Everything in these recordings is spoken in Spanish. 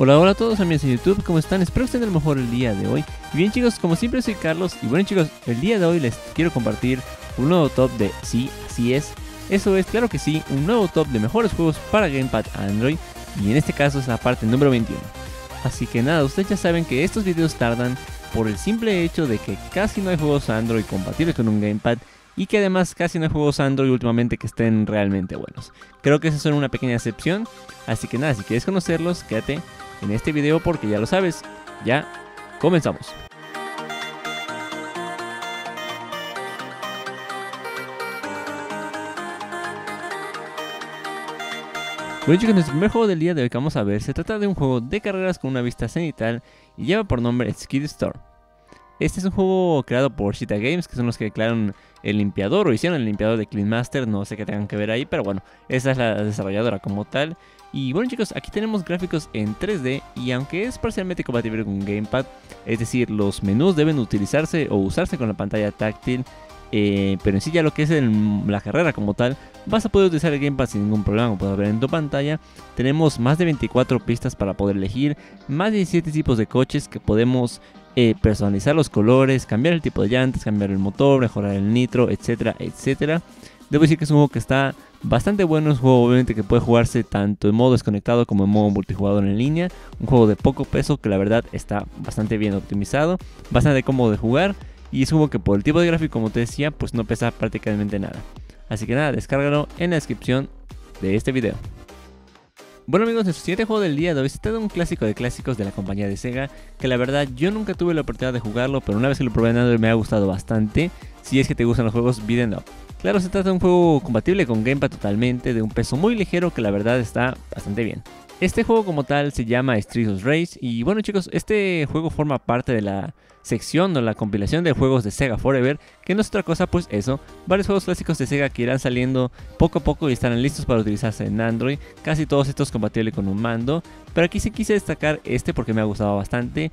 Hola, hola a todos amigos en YouTube, ¿cómo están? Espero que estén el mejor el día de hoy. Y bien chicos, como siempre soy Carlos. Y bueno chicos, el día de hoy les quiero compartir un nuevo top de... Sí, así es. Eso es, claro que sí, un nuevo top de mejores juegos para Gamepad Android. Y en este caso es la parte número 21. Así que nada, ustedes ya saben que estos videos tardan por el simple hecho de que casi no hay juegos Android compatibles con un Gamepad. Y que además casi no hay juegos Android últimamente que estén realmente buenos. Creo que esas son una pequeña excepción. Así que nada, si quieres conocerlos, quédate en este video porque ya lo sabes. Ya comenzamos. Bueno chicos, nuestro primer juego del día de hoy que vamos a ver se trata de un juego de carreras con una vista cenital y lleva por nombre Skidstorm. Este es un juego creado por Sheeta Games, que son los que crearon el limpiador o hicieron el limpiador de Clean Master. No sé qué tengan que ver ahí, pero bueno, esa es la desarrolladora como tal. Y bueno chicos, aquí tenemos gráficos en 3D y aunque es parcialmente compatible con Gamepad, es decir, los menús deben utilizarse o usarse con la pantalla táctil, pero en sí ya lo que es la carrera como tal, vas a poder utilizar el Gamepad sin ningún problema. Como puedes ver en tu pantalla, tenemos más de 24 pistas para poder elegir, más de 17 tipos de coches que podemos... personalizar los colores, cambiar el tipo de llantas, cambiar el motor, mejorar el nitro, etcétera, etcétera. Debo decir que es un juego que está bastante bueno. Es un juego obviamente que puede jugarse tanto en modo desconectado como en modo multijugador en línea. Un juego de poco peso que la verdad está bastante bien optimizado, bastante cómodo de jugar. Y es un juego que por el tipo de gráfico, como te decía, pues no pesa prácticamente nada. Así que nada, descárgalo en la descripción de este video. Bueno amigos, nuestro siguiente juego del día de hoy se trata de un clásico de clásicos de la compañía de SEGA, que la verdad yo nunca tuve la oportunidad de jugarlo, pero una vez que lo probé en Android me ha gustado bastante. Si es que te gustan los juegos beat'em up. Claro, se trata de un juego compatible con Gamepad totalmente, de un peso muy ligero que la verdad está bastante bien. Este juego como tal se llama Streets of Rage y bueno chicos, este juego forma parte de la sección o la compilación de juegos de SEGA Forever, que no es otra cosa pues eso, varios juegos clásicos de SEGA que irán saliendo poco a poco y estarán listos para utilizarse en Android, casi todos estos compatibles con un mando, pero aquí sí quise destacar este porque me ha gustado bastante.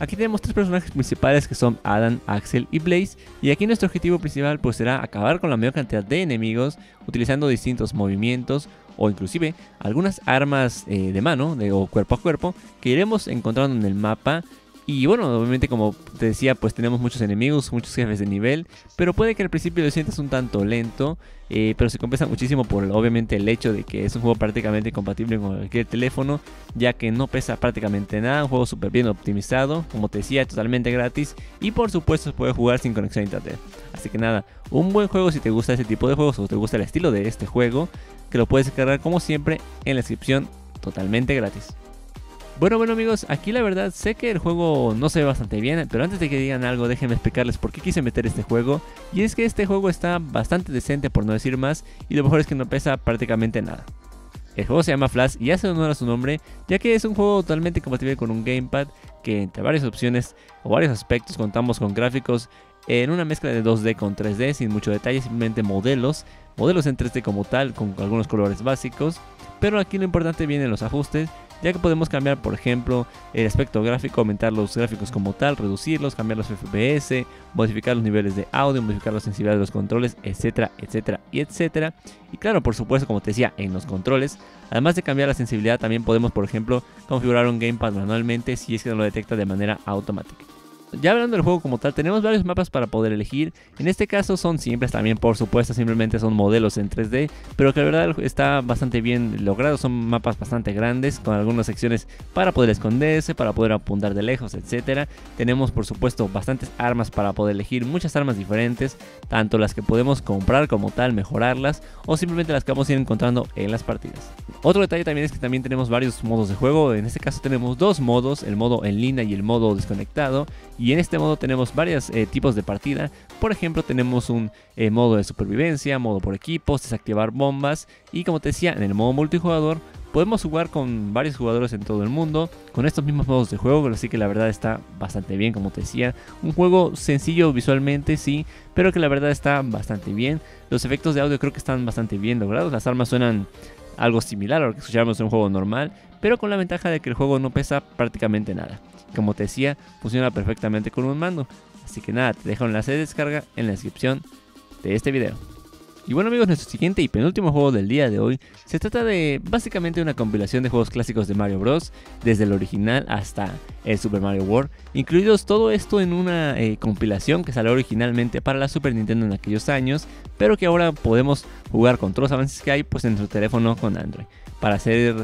Aquí tenemos tres personajes principales que son Adam, Axel y Blaze. Y aquí nuestro objetivo principal pues será acabar con la mayor cantidad de enemigos utilizando distintos movimientos o inclusive algunas armas de mano o cuerpo a cuerpo que iremos encontrando en el mapa. Y bueno, obviamente como te decía pues tenemos muchos enemigos, muchos jefes de nivel, pero puede que al principio lo sientas un tanto lento, pero se compensa muchísimo por obviamente el hecho de que es un juego prácticamente compatible con cualquier teléfono, ya que no pesa prácticamente nada, un juego súper bien optimizado, como te decía, totalmente gratis y por supuesto se puede jugar sin conexión a internet. Así que nada, un buen juego si te gusta este tipo de juegos o te gusta el estilo de este juego, que lo puedes descargar como siempre en la descripción totalmente gratis. Bueno amigos, aquí la verdad sé que el juego no se ve bastante bien, pero antes de que digan algo déjenme explicarles por qué quise meter este juego. Y es que este juego está bastante decente por no decir más, y lo mejor es que no pesa prácticamente nada. El juego se llama Flash y hace honor a su nombre, ya que es un juego totalmente compatible con un Gamepad, que entre varias opciones o varios aspectos contamos con gráficos en una mezcla de 2D con 3D, sin mucho detalle, simplemente modelos en 3D como tal, con algunos colores básicos. Pero aquí lo importante vienen los ajustes, ya que podemos cambiar por ejemplo el aspecto gráfico, aumentar los gráficos como tal, reducirlos, cambiar los FPS, modificar los niveles de audio, modificar la sensibilidad de los controles, etcétera, etcétera y etcétera. Y claro, por supuesto, como te decía, en los controles, además de cambiar la sensibilidad, también podemos por ejemplo configurar un gamepad manualmente si es que no lo detecta de manera automática. Ya hablando del juego como tal, tenemos varios mapas para poder elegir. En este caso son simples también, por supuesto, simplemente son modelos en 3D, pero que la verdad está bastante bien logrado. Son mapas bastante grandes, con algunas secciones para poder esconderse, para poder apuntar de lejos, etc. Tenemos por supuesto bastantes armas para poder elegir, muchas armas diferentes, tanto las que podemos comprar como tal, mejorarlas, o simplemente las que vamos a ir encontrando en las partidas. Otro detalle también es que también tenemos varios modos de juego. En este caso tenemos dos modos, el modo en línea y el modo desconectado. Y en este modo tenemos varios tipos de partida. Por ejemplo, tenemos un modo de supervivencia, modo por equipos, desactivar bombas. Y como te decía, en el modo multijugador podemos jugar con varios jugadores en todo el mundo, con estos mismos modos de juego. Así que la verdad está bastante bien, como te decía. Un juego sencillo visualmente, sí, pero que la verdad está bastante bien. Los efectos de audio creo que están bastante bien logrados. Las armas suenan algo similar a lo que escuchábamos en un juego normal, pero con la ventaja de que el juego no pesa prácticamente nada. Como te decía, funciona perfectamente con un mando. Así que nada, te dejo el enlace de descarga en la descripción de este video. Y bueno amigos, nuestro siguiente y penúltimo juego del día de hoy se trata de básicamente una compilación de juegos clásicos de Mario Bros, desde el original hasta el Super Mario World, incluidos todo esto en una compilación que salió originalmente para la Super Nintendo en aquellos años, pero que ahora podemos jugar con todos los avances que hay pues en nuestro teléfono con Android. Para ser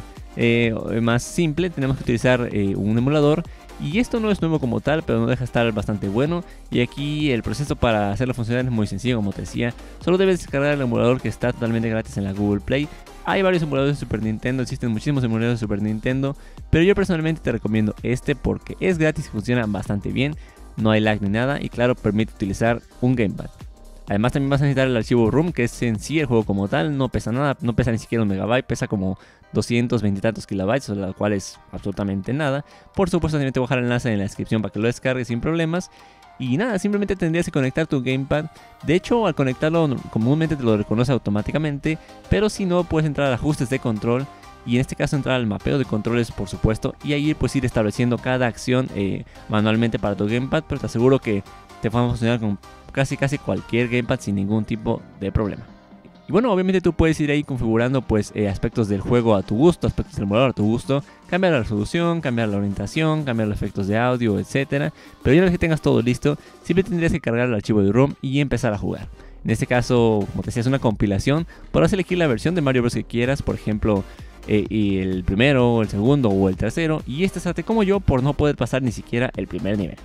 más simple tenemos que utilizar un emulador. Y esto no es nuevo como tal, pero no deja estar bastante bueno. Y aquí el proceso para hacerlo funcionar es muy sencillo, como te decía. Solo debes descargar el emulador que está totalmente gratis en la Google Play. Hay varios emuladores de Super Nintendo, existen muchísimos emuladores de Super Nintendo, pero yo personalmente te recomiendo este porque es gratis y funciona bastante bien. No hay lag ni nada y claro, permite utilizar un gamepad. Además también vas a necesitar el archivo ROM, que es en sí el juego como tal, no pesa nada, no pesa ni siquiera 1 megabyte, pesa como 220 y tantos kilobytes, lo cual es absolutamente nada. Por supuesto también te voy a dejar el enlace en la descripción para que lo descargues sin problemas. Y nada, simplemente tendrías que conectar tu gamepad. De hecho, al conectarlo comúnmente te lo reconoce automáticamente, pero si no puedes entrar a ajustes de control y en este caso entrar al mapeo de controles por supuesto, y ahí pues ir estableciendo cada acción manualmente para tu gamepad, pero te aseguro que te va a funcionar con casi cualquier gamepad sin ningún tipo de problema. Y bueno, obviamente tú puedes ir ahí configurando pues aspectos del juego a tu gusto, aspectos del emulador a tu gusto, cambiar la resolución, cambiar la orientación, cambiar los efectos de audio, etcétera. Pero ya una vez que tengas todo listo, siempre tendrías que cargar el archivo de ROM y empezar a jugar. En este caso, como te decía, es una compilación. Podrás elegir la versión de Mario Bros que quieras, por ejemplo, y el primero, el segundo o el tercero, y estrésate como yo por no poder pasar ni siquiera el primer nivel.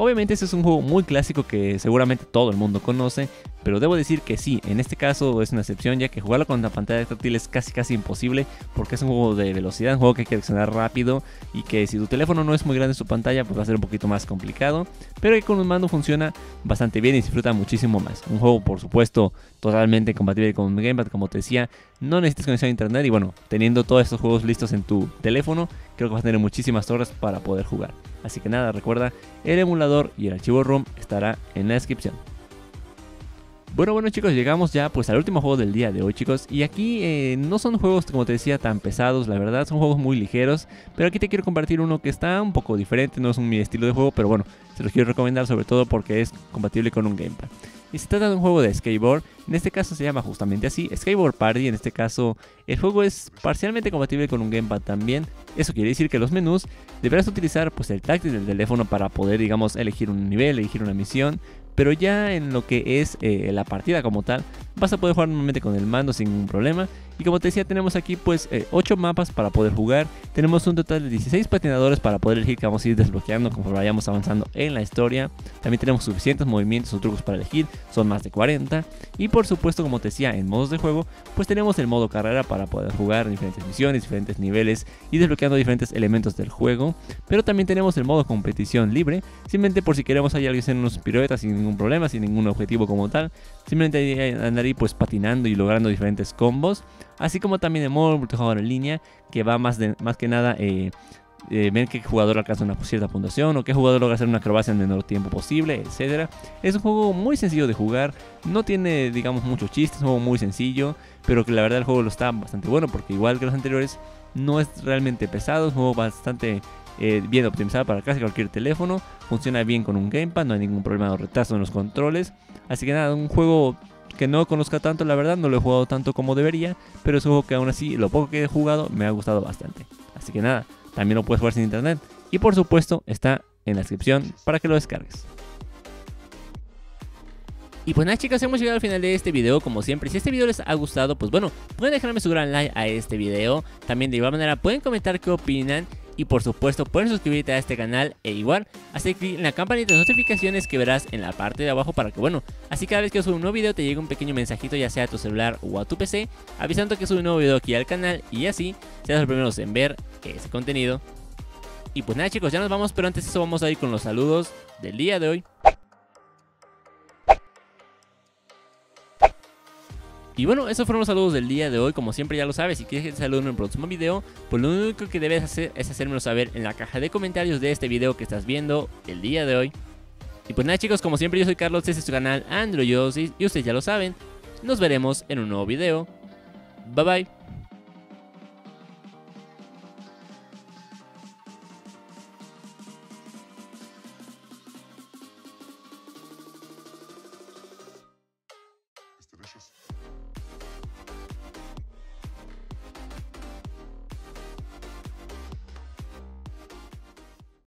Obviamente este es un juego muy clásico que seguramente todo el mundo conoce, pero debo decir que sí, en este caso es una excepción, ya que jugarlo con la pantalla táctil es casi imposible, porque es un juego de velocidad, un juego que hay que accionar rápido, y que si tu teléfono no es muy grande su pantalla, pues va a ser un poquito más complicado, pero que con un mando funciona bastante bien y disfruta muchísimo más. Un juego por supuesto totalmente compatible con Gamepad, como te decía, no necesitas conexión a internet, y bueno, teniendo todos estos juegos listos en tu teléfono, creo que vas a tener muchísimas horas para poder jugar. Así que nada, recuerda, el emulador y el archivo ROM estará en la descripción. Bueno chicos, llegamos ya pues al último juego del día de hoy chicos. Y aquí no son juegos como te decía tan pesados, la verdad son juegos muy ligeros. Pero aquí te quiero compartir uno que está un poco diferente, no es mi estilo de juego, pero bueno, se los quiero recomendar sobre todo porque es compatible con un gamepad. Y se trata de un juego de skateboard, en este caso se llama justamente así, Skateboard Party. En este caso el juego es parcialmente compatible con un gamepad también. Eso quiere decir que los menús deberás utilizar pues el táctil del teléfono para poder, digamos, elegir un nivel, elegir una misión. Pero ya en lo que es la partida como tal, vas a poder jugar normalmente con el mando sin ningún problema. Y como te decía, tenemos aquí pues 8 mapas para poder jugar. Tenemos un total de 16 patinadores para poder elegir que vamos a ir desbloqueando conforme vayamos avanzando en la historia. También tenemos suficientes movimientos o trucos para elegir, son más de 40. Y por supuesto, como te decía, en modos de juego, pues tenemos el modo carrera para poder jugar diferentes misiones, diferentes niveles y desbloqueando diferentes elementos del juego. Pero también tenemos el modo competición libre, simplemente por si queremos ahí alguien hacer unos piruetas sin ningún problema, sin ningún objetivo como tal. Simplemente andar ahí pues patinando y logrando diferentes combos. Así como también el modo multijugador en línea, que va más que nada ver qué jugador alcanza una cierta puntuación o qué jugador logra hacer una acrobacia en el menor tiempo posible, etc. Es un juego muy sencillo de jugar, no tiene, digamos, muchos chistes, es un juego muy sencillo, pero que la verdad el juego lo está bastante bueno, porque igual que los anteriores no es realmente pesado, es un juego bastante bien optimizado para casi cualquier teléfono, funciona bien con un gamepad, no hay ningún problema de retraso en los controles, así que nada, un juego que no conozca tanto, la verdad no lo he jugado tanto como debería, pero es un juego que aún así lo poco que he jugado me ha gustado bastante. Así que nada, también lo puedes jugar sin internet y por supuesto está en la descripción para que lo descargues. Y pues nada chicos, hemos llegado al final de este video como siempre. Si este video les ha gustado, pues bueno, pueden dejarme su gran like a este video. También de igual manera pueden comentar qué opinan. Y por supuesto puedes suscribirte a este canal e igual hacer clic en la campanita de notificaciones que verás en la parte de abajo para que bueno, así cada vez que subo un nuevo video te llegue un pequeño mensajito ya sea a tu celular o a tu PC avisando que subo un nuevo video aquí al canal y así seas los primeros en ver ese contenido. Y pues nada chicos, ya nos vamos, pero antes de eso vamos a ir con los saludos del día de hoy. Y bueno, esos fueron los saludos del día de hoy, como siempre ya lo sabes, si quieres que te salude en el próximo video, pues lo único que debes hacer es hacérmelo saber en la caja de comentarios de este video que estás viendo el día de hoy. Y pues nada chicos, como siempre yo soy Carlos, este es tu canal Androidosis y ustedes ya lo saben, nos veremos en un nuevo video. Bye bye.